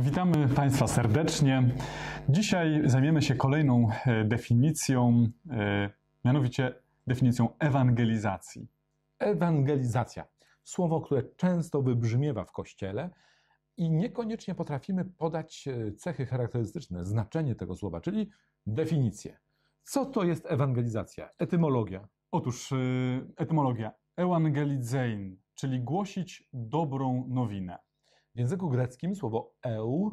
Witamy Państwa serdecznie. Dzisiaj zajmiemy się kolejną definicją, mianowicie definicją ewangelizacji. Ewangelizacja. Słowo, które często wybrzmiewa w Kościele i niekoniecznie potrafimy podać cechy charakterystyczne, znaczenie tego słowa, czyli definicję. Co to jest ewangelizacja? Etymologia. Otóż etymologia. Evangelizein, czyli głosić dobrą nowinę. W języku greckim słowo eu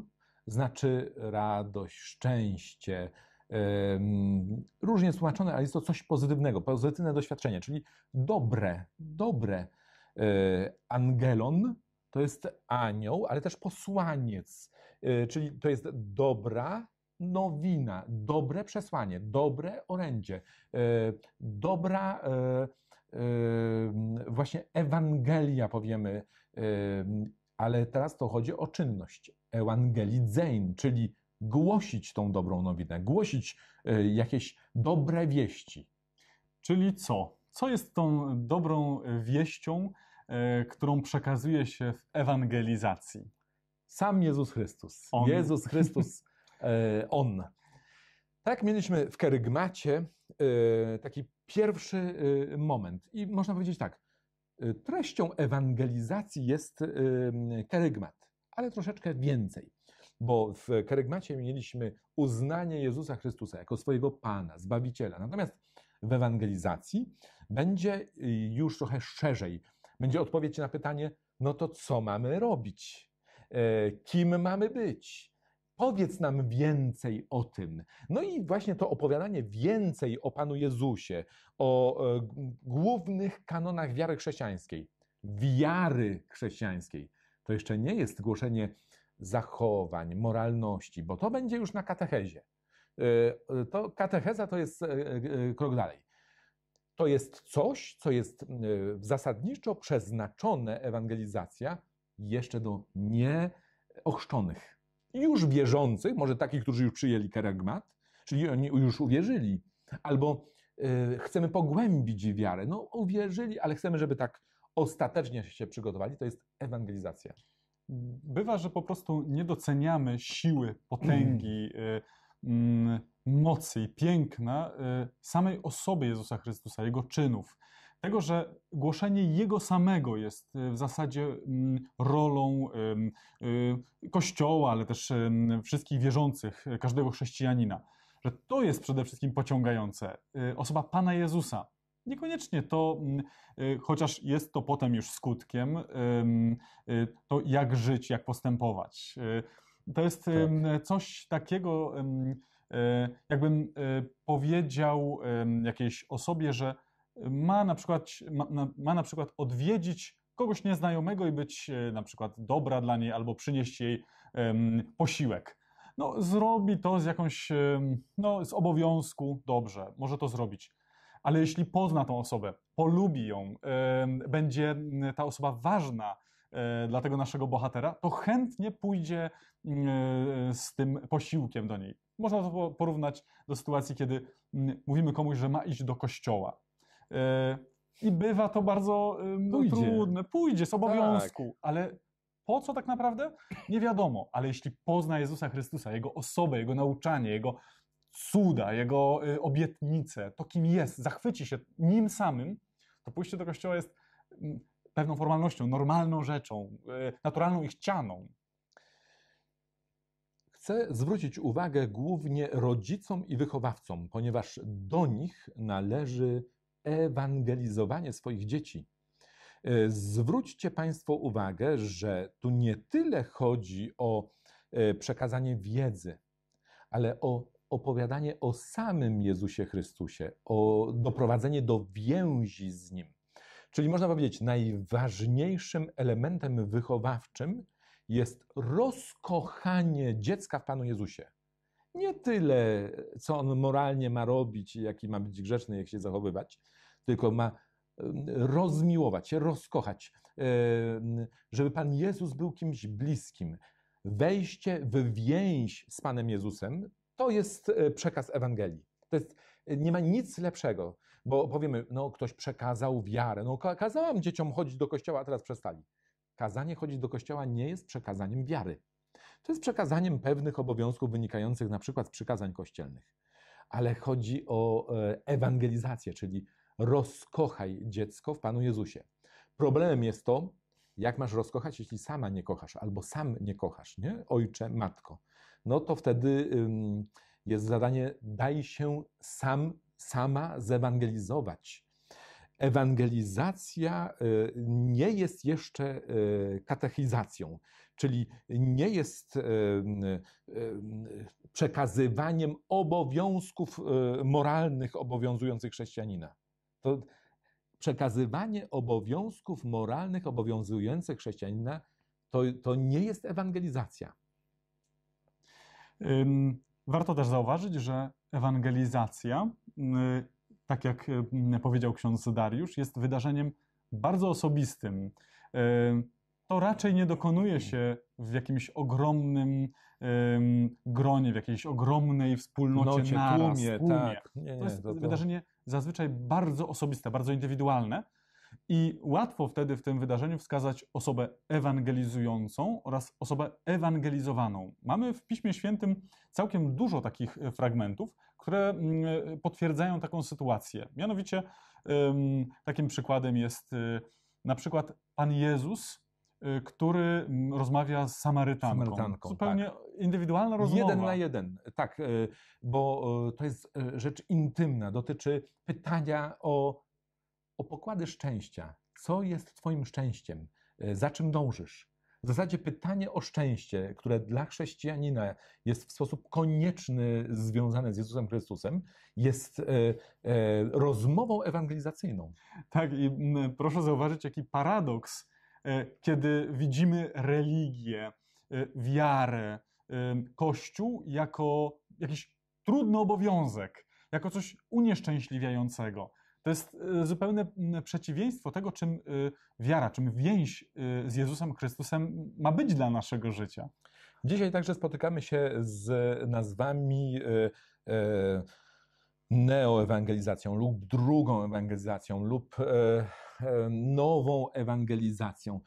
znaczy radość, szczęście, różnie jest tłumaczone, ale jest to coś pozytywnego, pozytywne doświadczenie, czyli dobre. Angelon to jest anioł, ale też posłaniec, czyli to jest dobra nowina, dobre przesłanie, dobre orędzie, dobra właśnie Ewangelia powiemy, ale teraz to chodzi o czynność ewangelizein, czyli głosić tą dobrą nowinę, głosić jakieś dobre wieści. Czyli co? Co jest tą dobrą wieścią, którą przekazuje się w ewangelizacji? Sam Jezus Chrystus. On. Jezus Chrystus, On. Tak mieliśmy w kerygmacie taki pierwszy moment i można powiedzieć tak, treścią ewangelizacji jest kerygmat, ale troszeczkę więcej, bo w kerygmacie mieliśmy uznanie Jezusa Chrystusa jako swojego Pana, Zbawiciela. Natomiast w ewangelizacji będzie już trochę szerzej. Będzie odpowiedź na pytanie, no to co mamy robić? Kim mamy być? Powiedz nam więcej o tym. No i właśnie to opowiadanie więcej o Panu Jezusie, o głównych kanonach wiary chrześcijańskiej, wiary chrześcijańskiej, to jeszcze nie jest głoszenie zachowań, moralności, bo to będzie już na katechezie. To katecheza to jest krok dalej. To jest coś, co jest zasadniczo przeznaczone, ewangelizacja, jeszcze do nieochrzczonych, już wierzących, może takich, którzy już przyjęli kerygmat, czyli oni już uwierzyli, albo chcemy pogłębić wiarę. No uwierzyli, ale chcemy, żeby tak ostatecznie się przygotowali. To jest ewangelizacja. Bywa, że po prostu nie doceniamy siły, potęgi, mocy i piękna samej osoby Jezusa Chrystusa, Jego czynów. Tego, że głoszenie Jego samego jest w zasadzie rolą Kościoła, ale też wszystkich wierzących, każdego chrześcijanina. Że to jest przede wszystkim pociągające. Osoba Pana Jezusa. Niekoniecznie to, chociaż jest to potem już skutkiem, to jak żyć, jak postępować. To jest coś takiego, jakbym powiedział jakiejś osobie, że ma na przykład odwiedzić kogoś nieznajomego i być na przykład dobra dla niej albo przynieść jej posiłek. No, zrobi to z jakąś, no, z obowiązku, dobrze, może to zrobić. Ale jeśli pozna tą osobę, polubi ją, będzie ta osoba ważna dla tego naszego bohatera, to chętnie pójdzie z tym posiłkiem do niej. Można to porównać do sytuacji, kiedy mówimy komuś, że ma iść do kościoła. I bywa to bardzo trudne. Pójdzie z obowiązku, tak. Ale po co tak naprawdę? Nie wiadomo. Ale jeśli pozna Jezusa Chrystusa, Jego osobę, Jego nauczanie, Jego cuda, Jego obietnice, to kim jest, zachwyci się nim samym, to pójście do kościoła jest pewną formalnością, normalną rzeczą, naturalną i chcianą. Chcę zwrócić uwagę głównie rodzicom i wychowawcom, ponieważ do nich należy ewangelizowanie swoich dzieci. Zwróćcie Państwo uwagę, że tu nie tyle chodzi o przekazanie wiedzy, ale o opowiadanie o samym Jezusie Chrystusie, o doprowadzenie do więzi z Nim. Czyli można powiedzieć, najważniejszym elementem wychowawczym jest rozkochanie dziecka w Panu Jezusie. Nie tyle, co on moralnie ma robić, jaki ma być grzeczny, jak się zachowywać, tylko ma rozmiłować się, rozkochać, żeby Pan Jezus był kimś bliskim. Wejście w więź z Panem Jezusem to jest przekaz Ewangelii. To jest, nie ma nic lepszego, bo powiemy, no ktoś przekazał wiarę, no kazałam dzieciom chodzić do kościoła, a teraz przestali. Kazanie chodzić do kościoła nie jest przekazaniem wiary. czy z przekazaniem pewnych obowiązków wynikających na przykład z przykazań kościelnych. Ale chodzi o ewangelizację, czyli rozkochaj dziecko w Panu Jezusie. Problemem jest to, jak masz rozkochać, jeśli sama nie kochasz, albo sam nie kochasz, nie? Ojcze, matko. No to wtedy jest zadanie, daj się sama zewangelizować. Ewangelizacja nie jest jeszcze katechizacją, czyli nie jest przekazywaniem obowiązków moralnych obowiązujących chrześcijanina. To przekazywanie obowiązków moralnych obowiązujących chrześcijanina to nie jest ewangelizacja. Warto też zauważyć, że ewangelizacja, tak jak powiedział ksiądz Dariusz, jest wydarzeniem bardzo osobistym. To raczej nie dokonuje się w jakimś ogromnym gronie, w jakiejś ogromnej wspólnocie, naraz, tłumie. Tak. To jest wydarzenie zazwyczaj bardzo osobiste, bardzo indywidualne i łatwo wtedy w tym wydarzeniu wskazać osobę ewangelizującą oraz osobę ewangelizowaną. Mamy w Piśmie Świętym całkiem dużo takich fragmentów, które potwierdzają taką sytuację. Mianowicie takim przykładem jest na przykład Pan Jezus, który rozmawia z Samarytanką. Zupełnie tak. Indywidualna rozmowa. Jeden na jeden, tak, bo to jest rzecz intymna, dotyczy pytania o pokłady szczęścia. Co jest twoim szczęściem? Za czym dążysz? W zasadzie pytanie o szczęście, które dla chrześcijanina jest w sposób konieczny związane z Jezusem Chrystusem, jest rozmową ewangelizacyjną. Tak, i proszę zauważyć, jaki paradoks, kiedy widzimy religię, wiarę, Kościół jako jakiś trudny obowiązek, jako coś unieszczęśliwiającego. To jest zupełne przeciwieństwo tego, czym wiara, czym więź z Jezusem Chrystusem ma być dla naszego życia. Dzisiaj także spotykamy się z nazwami neoewangelizacją lub drugą ewangelizacją lub nową ewangelizacją.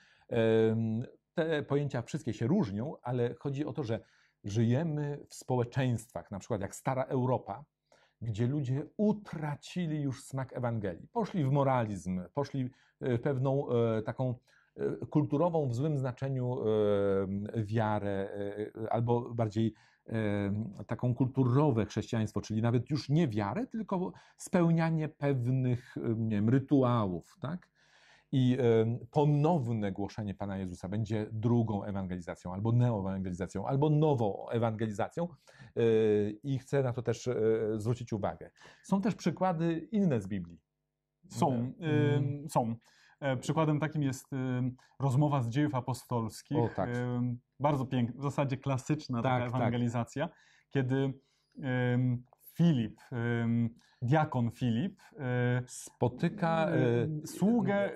Te pojęcia wszystkie się różnią, ale chodzi o to, że żyjemy w społeczeństwach, na przykład jak stara Europa, gdzie ludzie utracili już smak Ewangelii. Poszli w moralizm, poszli w pewną taką kulturową w złym znaczeniu wiarę, albo bardziej taką kulturowe chrześcijaństwo, czyli nawet już nie wiarę, tylko spełnianie pewnych, nie wiem, rytuałów, tak? I ponowne głoszenie Pana Jezusa będzie drugą ewangelizacją, albo neoewangelizacją, albo nową ewangelizacją i chcę na to też zwrócić uwagę. Są też przykłady inne z Biblii. Są. Przykładem takim jest rozmowa z Dziejów Apostolskich. O, tak. Bardzo piękna, w zasadzie klasyczna taka ewangelizacja, kiedy Filip, diakon Filip spotyka sługę.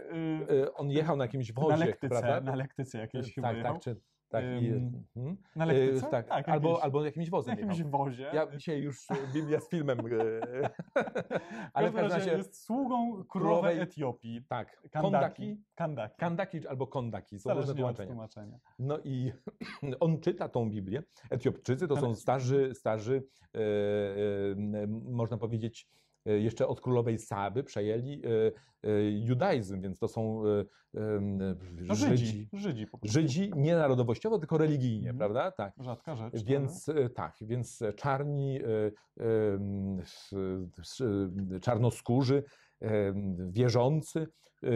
On jechał na jakimś wozie, na lektyce jakiejś chyba jechał. Na lektyce? Tak, albo jakimś wozem. Na jakimś wozie. Ja dzisiaj już Biblia z filmem. Ale w każdym razie jest sługą królowej Etiopii. Tak. Kandaki albo Kondaki. Są różne tłumaczenia. No i on czyta tą Biblię. Etiopczycy to są starzy można powiedzieć, jeszcze od królowej Saby przejęli judaizm, więc to są Żydzi nie narodowościowo, tylko religijnie, prawda? Tak. Rzadka rzecz. Więc czarni, czarnoskórzy, wierzący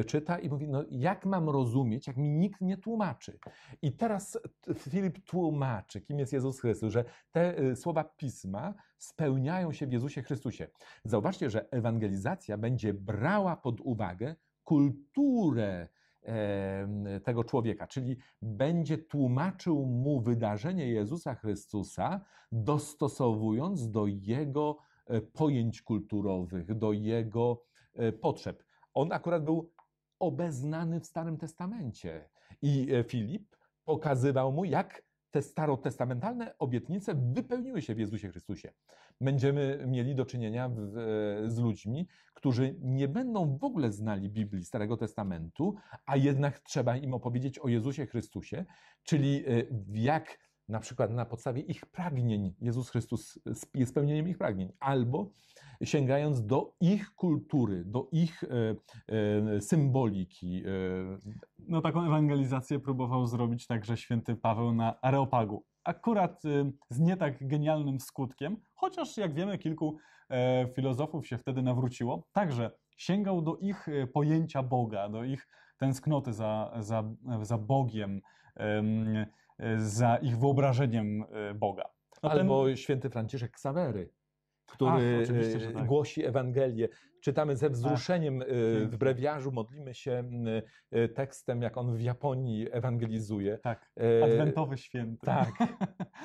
czyta i mówi, no jak mam rozumieć, jak mi nikt nie tłumaczy. I teraz Filip tłumaczy, kim jest Jezus Chrystus, że te słowa Pisma spełniają się w Jezusie Chrystusie. Zauważcie, że ewangelizacja będzie brała pod uwagę kulturę tego człowieka, czyli będzie tłumaczył mu wydarzenie Jezusa Chrystusa, dostosowując do jego pojęć kulturowych, do jego potrzeb. On akurat był obeznany w Starym Testamencie i Filip pokazywał mu, jak te starotestamentalne obietnice wypełniły się w Jezusie Chrystusie. Będziemy mieli do czynienia z ludźmi, którzy nie będą w ogóle znali Biblii Starego Testamentu, a jednak trzeba im opowiedzieć o Jezusie Chrystusie, czyli jak na przykład na podstawie ich pragnień, Jezus Chrystus jest spełnieniem ich pragnień, albo sięgając do ich kultury, do ich symboliki. No taką ewangelizację próbował zrobić także święty Paweł na Areopagu. Akurat z nie tak genialnym skutkiem, chociaż jak wiemy kilku filozofów się wtedy nawróciło, także sięgał do ich pojęcia Boga, do ich tęsknoty za Bogiem, za ich wyobrażeniem Boga. No albo święty Franciszek Ksawery, który tak głosi Ewangelię. Czytamy ze wzruszeniem w brewiarzu, modlimy się tekstem, jak on w Japonii ewangelizuje. Tak, adwentowy święty. Tak,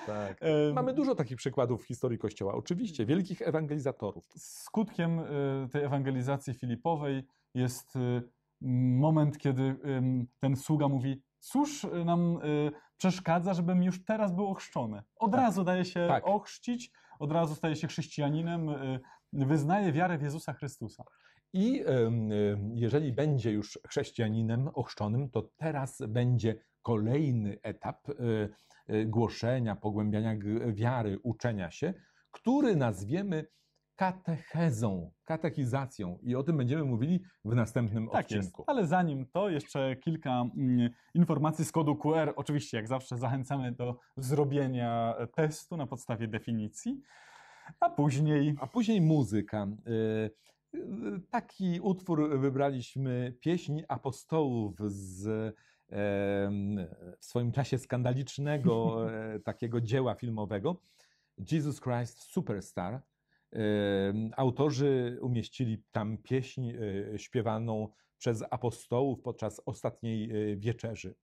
tak. Mamy dużo takich przykładów w historii Kościoła, oczywiście, wielkich ewangelizatorów. Skutkiem tej ewangelizacji filipowej jest moment, kiedy ten sługa mówi: cóż nam przeszkadza, żebym już teraz był ochrzczony? Od razu daje się ochrzcić, od razu staje się chrześcijaninem, wyznaje wiarę w Jezusa Chrystusa. I jeżeli będzie już chrześcijaninem ochrzczonym, to teraz będzie kolejny etap głoszenia, pogłębiania wiary, uczenia się, który nazwiemy katechezą, katechizacją, i o tym będziemy mówili w następnym odcinku. Jest, ale zanim to jeszcze kilka informacji z kodu QR. Oczywiście jak zawsze zachęcamy do zrobienia testu na podstawie definicji, a później muzyka. Taki utwór wybraliśmy, pieśń apostołów z w swoim czasie skandalicznego takiego dzieła filmowego Jesus Christ Superstar. Autorzy umieścili tam pieśń śpiewaną przez apostołów podczas ostatniej wieczerzy.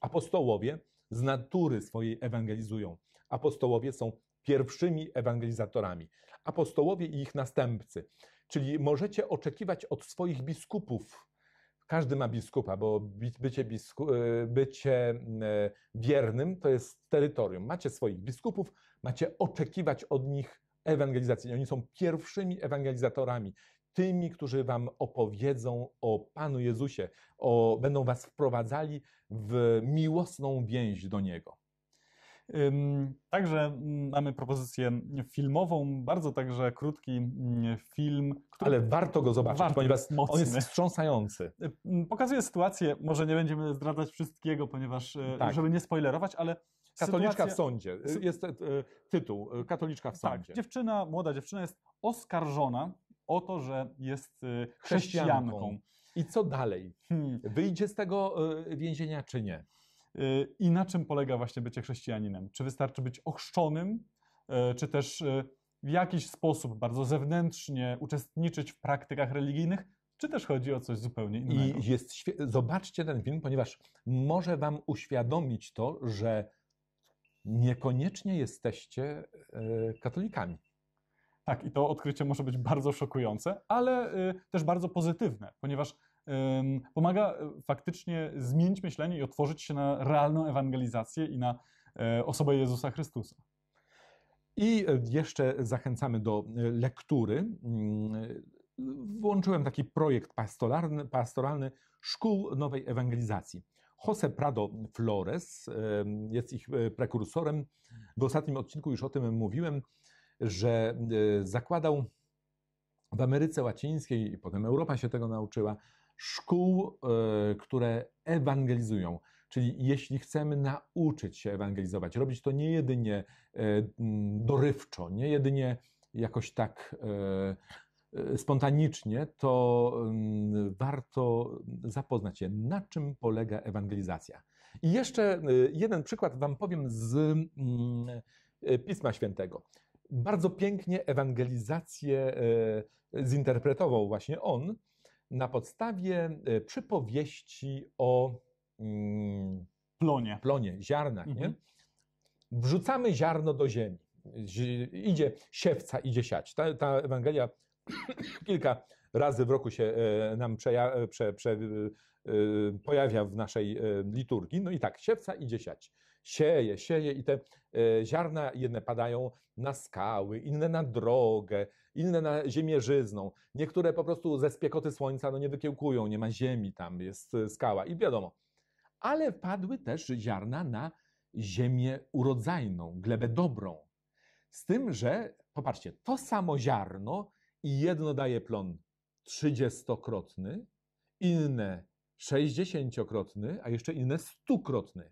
Apostołowie z natury swojej ewangelizują. Apostołowie są pierwszymi ewangelizatorami. Apostołowie i ich następcy. Czyli możecie oczekiwać od swoich biskupów. Każdy ma biskupa, bo bycie wiernym to jest terytorium. Macie swoich biskupów, macie oczekiwać od nich ewangelizacji. Oni są pierwszymi ewangelizatorami, tymi, którzy wam opowiedzą o Panu Jezusie, będą was wprowadzali w miłosną więź do Niego. Także mamy propozycję filmową, bardzo także krótki film. Ale warto go zobaczyć, ponieważ on jest wstrząsający. Pokazuje sytuację, może nie będziemy zdradzać wszystkiego, ponieważ żeby nie spoilerować, ale Katoliczka w sądzie. Jest tytuł. Katoliczka w sądzie. Tak, dziewczyna, młoda dziewczyna jest oskarżona o to, że jest chrześcijanką. I co dalej? Wyjdzie z tego więzienia, czy nie? I na czym polega właśnie bycie chrześcijaninem? Czy wystarczy być ochrzczonym, czy też w jakiś sposób bardzo zewnętrznie uczestniczyć w praktykach religijnych? Czy też chodzi o coś zupełnie innego? I zobaczcie ten film, ponieważ może wam uświadomić to, że niekoniecznie jesteście katolikami. Tak, i to odkrycie może być bardzo szokujące, ale też bardzo pozytywne, ponieważ pomaga faktycznie zmienić myślenie i otworzyć się na realną ewangelizację i na osobę Jezusa Chrystusa. I jeszcze zachęcamy do lektury. Włączyłem taki projekt pastoralny Szkół Nowej Ewangelizacji. José Prado Flores jest ich prekursorem. W ostatnim odcinku już o tym mówiłem, że zakładał w Ameryce Łacińskiej, i potem Europa się tego nauczyła, szkół, które ewangelizują. Czyli jeśli chcemy nauczyć się ewangelizować, robić to nie jedynie dorywczo, nie jedynie jakoś tak spontanicznie, to warto zapoznać się, na czym polega ewangelizacja. I jeszcze jeden przykład wam powiem z Pisma Świętego. Bardzo pięknie ewangelizację zinterpretował właśnie on na podstawie przypowieści o plonie, ziarnach. Nie? Wrzucamy ziarno do ziemi. Idzie siewca, idzie siać. Ta Ewangelia kilka razy w roku się nam pojawia w naszej liturgii. No i tak, siewca idzie siać. Sieje i te ziarna jedne padają na skały, inne na drogę, inne na ziemię żyzną. Niektóre po prostu ze spiekoty słońca nie wykiełkują, nie ma ziemi, tam jest skała i wiadomo. Ale padły też ziarna na ziemię urodzajną, glebę dobrą. Z tym, że, popatrzcie, to samo ziarno i jedno daje plon 30-krotny, inne 60-krotny, a jeszcze inne 100-krotny.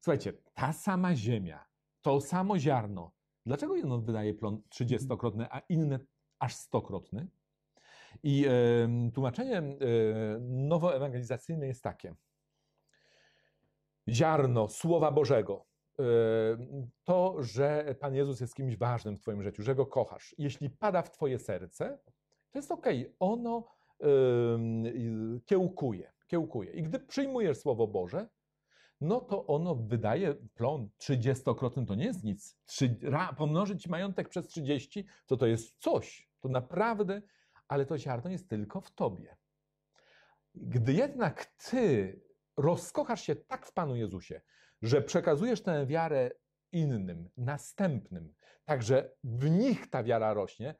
Słuchajcie, ta sama ziemia, to samo ziarno. Dlaczego jedno wydaje plon 30-krotny, a inne aż 100-krotny? I tłumaczenie nowoewangelizacyjne jest takie. Ziarno Słowa Bożego, to, że Pan Jezus jest kimś ważnym w twoim życiu, że Go kochasz. Jeśli pada w twoje serce, to jest okej, ono kiełkuje. I gdy przyjmujesz Słowo Boże, no to ono wydaje plon 30-krotny, to nie jest nic. Pomnożyć majątek przez 30, to jest coś. To naprawdę, ale to ziarno jest tylko w tobie. Gdy jednak ty rozkochasz się tak w Panu Jezusie, że przekazujesz tę wiarę innym, następnym, tak że w nich ta wiara rośnie,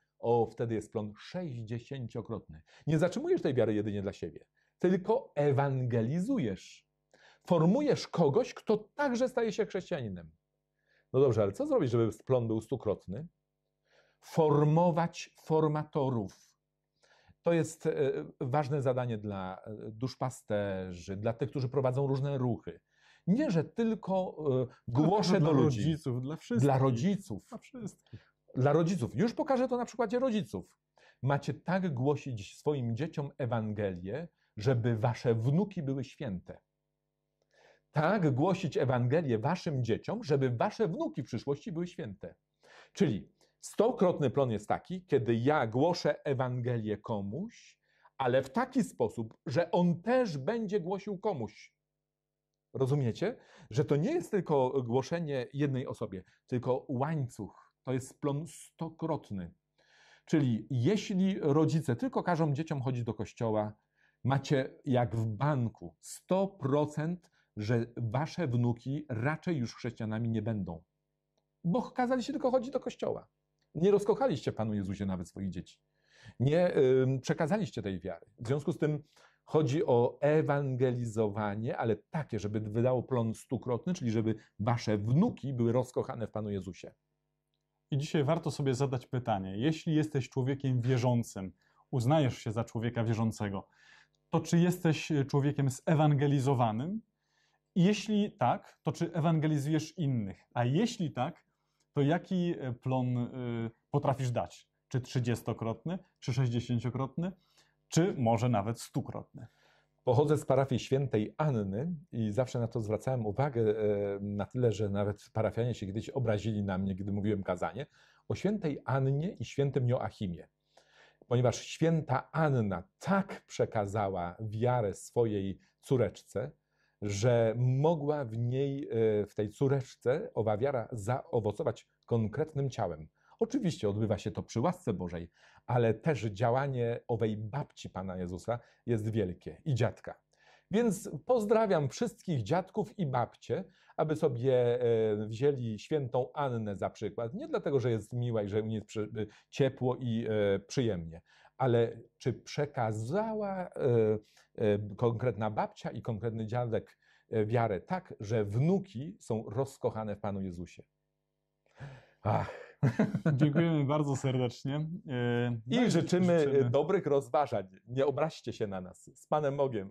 wtedy jest plon 60-krotny. Nie zatrzymujesz tej wiary jedynie dla siebie, tylko ewangelizujesz. Formujesz kogoś, kto także staje się chrześcijaninem. No dobrze, ale co zrobić, żeby plon był 100-krotny? Formować formatorów. To jest ważne zadanie dla duszpasterzy, dla tych, którzy prowadzą różne ruchy. Nie, że tylko głoszę do ludzi. Dla rodziców, dla wszystkich. Dla rodziców. Dla wszystkich. Dla rodziców. Już pokażę to na przykładzie rodziców. Macie tak głosić swoim dzieciom Ewangelię, żeby wasze wnuki były święte. Tak głosić Ewangelię waszym dzieciom, żeby wasze wnuki w przyszłości były święte. Czyli 100-krotny plon jest taki, kiedy ja głoszę Ewangelię komuś, ale w taki sposób, że on też będzie głosił komuś. Rozumiecie? Że to nie jest tylko głoszenie jednej osobie, tylko łańcuch. To jest plon 100-krotny. Czyli jeśli rodzice tylko każą dzieciom chodzić do kościoła, macie jak w banku 100%, że wasze wnuki raczej już chrześcijanami nie będą. Bo kazaliście tylko chodzić do kościoła. Nie rozkochaliście Panu Jezusie nawet swoich dzieci. Nie przekazaliście tej wiary. W związku z tym chodzi o ewangelizowanie, ale takie, żeby wydało plon 100-krotny, czyli żeby wasze wnuki były rozkochane w Panu Jezusie. I dzisiaj warto sobie zadać pytanie. Jeśli jesteś człowiekiem wierzącym, uznajesz się za człowieka wierzącego, to czy jesteś człowiekiem zewangelizowanym? Jeśli tak, to czy ewangelizujesz innych? A jeśli tak, to jaki plon potrafisz dać? Czy 30-krotny, czy 60-krotny, czy może nawet 100-krotny? Pochodzę z parafii świętej Anny i zawsze na to zwracałem uwagę, na tyle, że nawet parafianie się kiedyś obrazili na mnie, gdy mówiłem kazanie, o świętej Annie i świętym Joachimie. Ponieważ święta Anna tak przekazała wiarę swojej córeczce, że mogła w tej córeczce owa wiara zaowocować konkretnym ciałem. Oczywiście odbywa się to przy łasce Bożej, ale też działanie owej babci Pana Jezusa jest wielkie i dziadka. Więc pozdrawiam wszystkich dziadków i babcie, aby sobie wzięli świętą Annę za przykład. Nie dlatego, że jest miła i że mi jest ciepło i przyjemnie, ale czy przekazała konkretna babcia i konkretny dziadek wiarę tak, że wnuki są rozkochane w Panu Jezusie. Ach. Dziękujemy bardzo serdecznie. I życzymy dobrych rozważań. Nie obraźcie się na nas. Z Panem Bogiem.